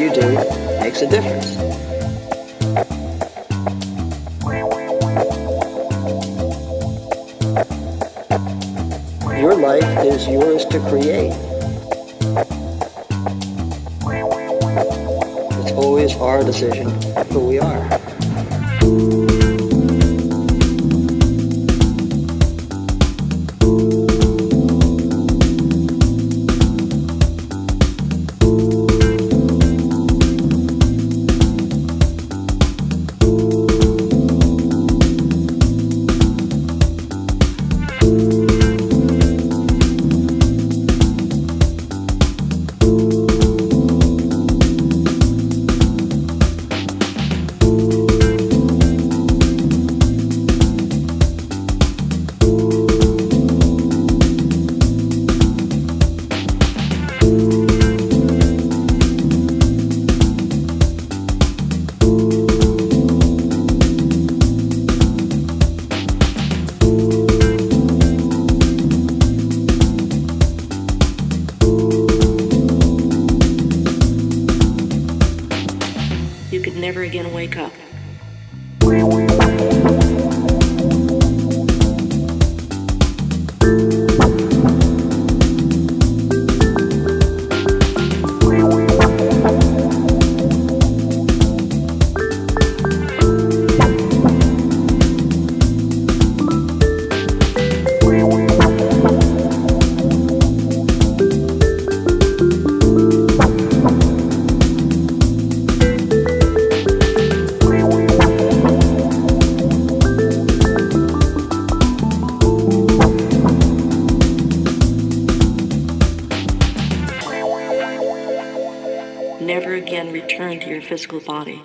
you do makes a difference. Your life is yours to create. It's always our decision who we are. You could never again wake up. Never again return to your physical body.